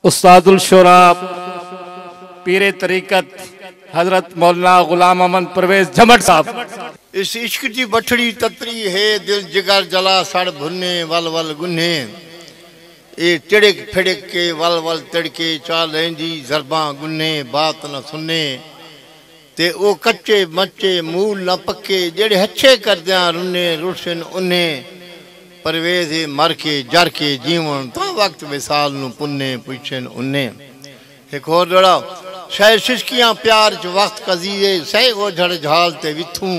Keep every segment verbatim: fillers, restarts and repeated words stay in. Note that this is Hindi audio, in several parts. उस्तादुल शुरा पीरे तरीकत हजरत मौलाना गुलाम मोहम्मद परवेज झमट साहब। इस इश्क की बठड़ी तत्री है, दिल जिगर जला सड़ भुने वल वल गुन्हे, ए टिड़क फिड़क के वल वल तिड़के चा लेंदी जरबा गुन्ने, बात न सुने ते ओ कच्चे मच्चे मूल न पक्के, जेड़े हच्छे करदियां रुने रुसन उन्ने, परवेज है मर के जर के जीवन ता वक्त विसाल नु पुन्ने पुछन उन्ने। एक होर जोड़ा सह शिशकियां प्यार च वक्त कजीए, सह ओझड़ झाल ते विथू,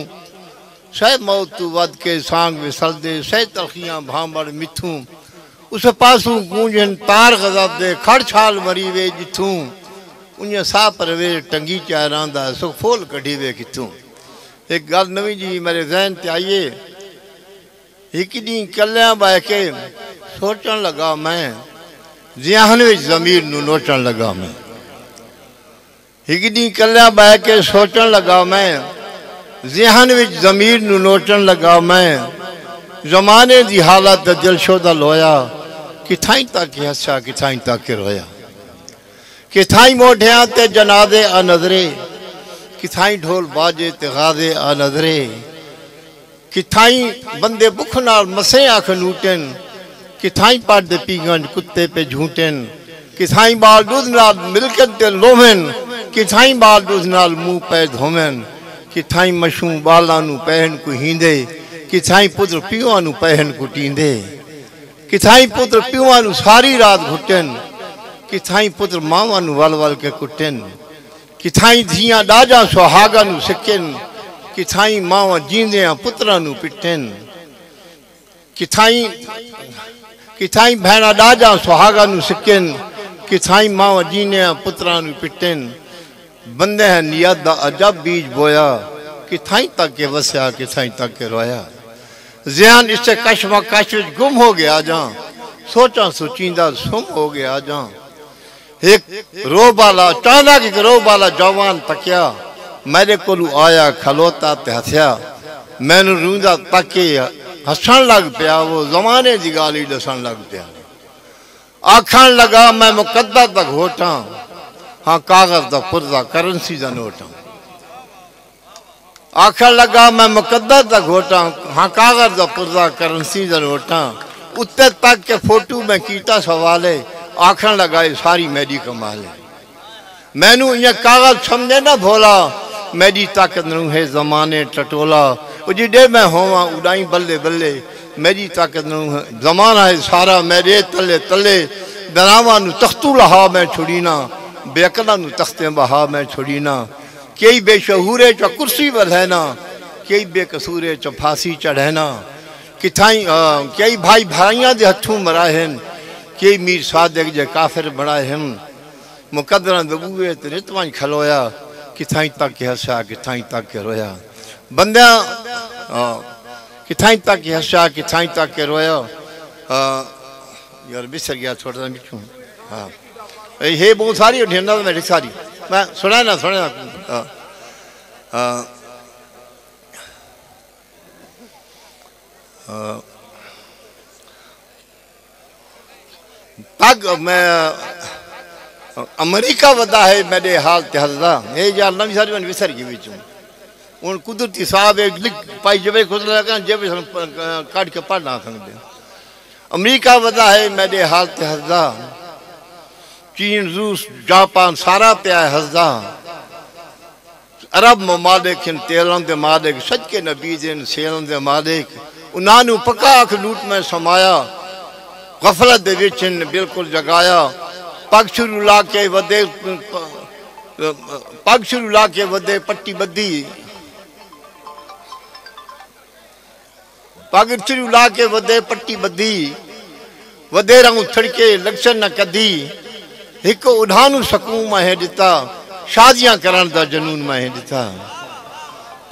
सह मौत तू वद के सांग विसल दे, सह तलखियां भांबड़ मिथू, उस पासू गूंजन तार गजब दे, खड़ छाल मरी वे जिथू, उन्हें सा परवे टंगी चा रांदा सुख फोल कढ़ी वे किथू। एक गल नवी जी मेरे जहन ते आइए, एक दी कल्यां बह के सोचन लगा मैं, जियाहन विच ज़मीर नू नोचन लगा मैं, एक दी कल्यां बह के सोचन लगा मैं, जियाहन विच ज़मीर नू नोचन लगा मैं, जमाने दी हालत दिलशोदा लोया, किथाई तक हस्या किथाई तक रोया, किथाई मोढ़ियां ते जनादे आ नजरे, किथाई ढोल बाजे ते गादे आ नजरे, किथाई बंदे भुख नाल मसे आख नूटन, किथाई पड़दे पीगन कुत्ते पे झूठन, किथाई बाल दूध नाल मिलकत ते लोहन, किथाई बाल दूध नाल मुँह पे धोवन, किथाई मशू बालां नू पहन को हींदे, किथाई पुत्र पिओआं नू पहन को टींदे, किथाई पुत्र पिओआं नू सारी रात घुटन, किथाई पुत्र मावां नू वल वल के कुटन, किथाई धीआं डाजा सुहागा नू सिकन, किथाई मावा जींदियां पुत्रां नू पिटन, किथाई किथाई भैणा डाजा सुहागा नू सिकन, किथाई मावा जींदियां पुत्रां नू पिटन, बंदे हैं नियत दा अजब बीज बोया, किथाई तक के वस्या किथाई तक के रोया, ज़हन इससे कशमा कश गुम हो गया जां, सोचा सोचींदा सुम हो गया जां। एक रोबाला चाना कि रोबाला जवान तकिया, मेरे को आया खलोता ते हस्या, मैनू रूंदा तके हसन लग पिया, वो जमाने की गाल ही दसन लग पिया, आखन लगा मैं मुकद्दर तक होटा, हाँ कागज का पुरजा करंसी का नोटा, आखन लगा मैं मुकद्दर तक होटा, हाँ कागज का पुरजा करंसी का नोटा, उत्ते तक के फोटू में कीता सवाले, आखन लगा ये सारी मेरी कमाल है, मैनू ये कागज समझे ना भोला, मेरी ताकत नू है जमाने टटोला, जिडे मैं होवा उड़ाई बल्ले बल्ले, मेरी ताकत नू है जमाना है सारा मेरे तले तले, बनावा नू तख्तू लहा मैं छुड़ीना, बेकला नू तख्ते बहा मैं छुड़ीना, कई बेशहूरे च कुर्सी बलहना, कई बेकसूरे च फांसी चढ़हना, किथाई कई भाई भाइयां दे हथों मराहन, कई मीर सादिक जे काफिर बनाहन, मुकद्दर दबूए ते रितवां खलोया, किथाई तक के हस्या किथाई तक के रोया, बंदा किथाई तक के हस्या किथाई तक के रोया। यार बिसर गया छोटा मिठू, हाँ ये बहुत सारी उठेना तो मेरी सारी मैं सुना ना सुना तक मैं अमरीका वदा है मेरे हाल तहजा, ये यार नवी सारी मैंने विसर गई बिचू, हूँ कुदरती साहब एक लिख पाई जब खुद जब काट के पढ़ ना सकते। अमरीका वदा है मेरे हाल तहजा, चीन रूस जापान सारा प्या हसदा, अरब ममालिक तेलन के मालिक, सच के नबीज इन सेलन के मालिक, उन्होंने पक्का अख लूट में समाया, गफलत इन बिल्कुल जगाया, पग शुरू ला के वदे पग शुरू ला के वदे पट्टी बदी, पग शुरू ला के वदे पट्टी बदी, वदे रहूं थड़के लक्षण न कदी, एक उड़ानू सकून मैं दिता, शादियां करन दा जनून मैं दिता,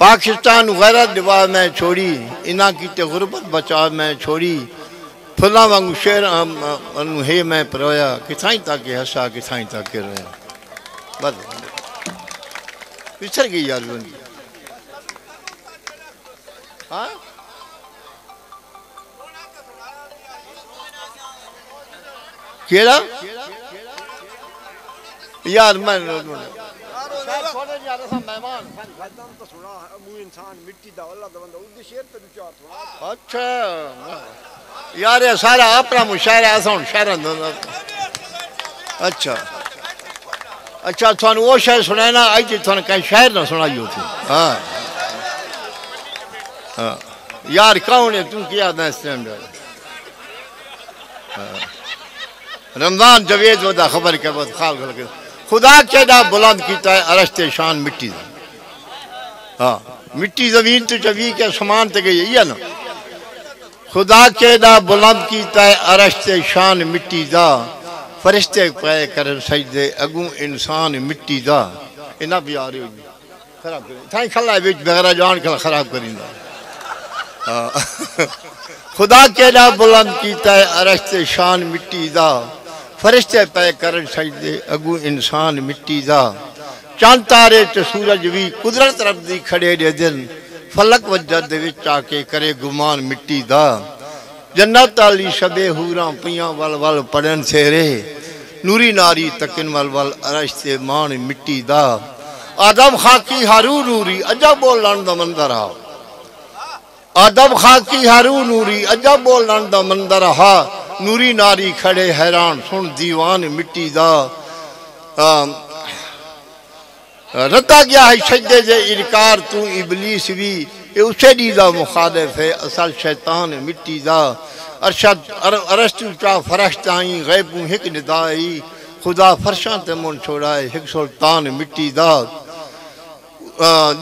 पाकिस्तान वगैरह दीवार मैं छोड़ी, इना की ते गुरबत बचा मैं छोड़ी, फुला वांगू शेर हे मैं परोया, किथाई तक के हसा किथाई तक के रोया। बस पिछड़ गई यार, हाँ केड़ा यार मैं अच्छा यार ये सारा अपना मुशायरा ऐसा शायरा अच्छा अच्छा थानू वो शायर सुनाए ना अज थानू कहीं शायर ना सुनाई होती हाँ हाँ यार कौन है तू क्या ना स्टैंडर्ड रमजान जवेद वदा खबर के बाद खाल खल खुदा चेदा बुलंद किया है अरशते शान मिट्टी दा हाँ मिट्टी जमीन तो जवी के समान तक यही है ना खुदा चेदा बुलंद किया है अरशते शान मिट्टी दा फरिश्ते पाए कर सजदे अगू इंसान मिट्टी दा इना प्यार हो खराब कर खला बगैर जान खला खराब करी खुदा केड़ा बुलंद किया है अरशते शान मिट्टी दा फरिश्ते पे कर सजदे अगू इंसान मिट्टी दा चंद तारे च सूरज भी कुदरत रब दी खड़े दे दिन फलक वजह दे विच आके करे गुमान मिट्टी दा जन्नत आली शबे हूरा पिया वल वल पड़न सेरे नूरी नारी तकिन वल वल अरश ते मान मिट्टी दा आदम खाकी हारू नूरी अजब बोलन दा मंदर हा आदम खाकी हारू नूरी अजब बोलन दा मंदर हा नूरी नारी खड़े हैरान सुन दीवान मिट्टी दा रता गया है सजदे जे इनकार तू इबलीस भी ये उसे दीदा मुखालिफ है असल शैतान मिट्टी दा अरशद अरस्तु चा फरश्ताई गैबू हिक निदाई खुदा फरशा ते मुन छोड़ाए हिक सुल्तान मिट्टी दा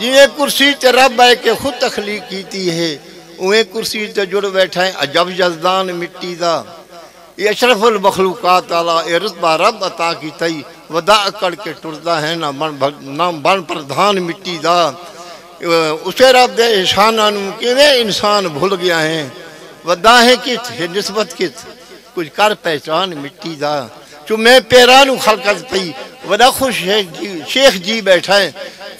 जिन्हें कुर्सी ते रब है के खुद तखलीक कीती है उन्हें कुर्सी ते जुड़ बैठा है अजब यजदान मिट्टी दा ये अशरफुल मखलूकात आला ये रुतबा रब अता की तई वदा अकड़ के टुरदा है ना मन ना बन प्रधान मिट्टी दा उसे रब दे एहसाना कि इंसान भुल गया है वदा है कित है नस्बत कित कुछ कर पहचान मिट्टी दा चुमे पेरानू खलकत पई वदा खुश है जी शेख जी बैठा है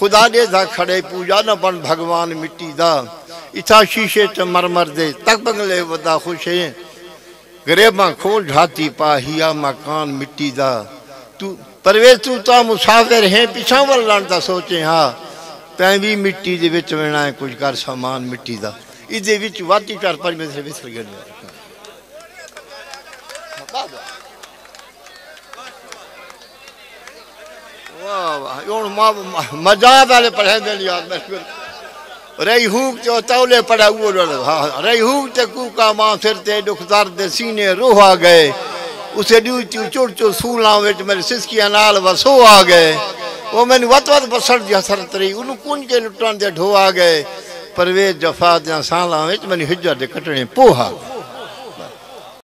खुदा दे दा खड़े पूजा न बन भगवान मिट्टी दा इथा शीशे च मरमर दे तक बंगले वदा खुश है गरीबा खोल झाती पाहिया मकान मिट्टी दा तू परवे तू ता मुसाफिर है पिछा वल लांदा सोचे हाँ तैं भी मिट्टी दे विच वेना है कुछ कर सामान मिट्टी दा इदे विच वाती चार पांच मिसर मिसर गन वाह वाह योन मजा वाले पढ़े दे यार रईहूक जो तौले पढ़ा वो हां रईहूक ते कूका मां फिर ते दुखदार दे सीने रोह आ गए उसे दू चुड़ चुड़ सूला विच मेरे सिसकियां नाल वसो आ गए वो मैंने वत वत बसर दी हसरत रही उन्होंने कुंज के लुटन दे ढो आ गए परवेज जफा दया साल मैंने हिजर दे कटने पोहा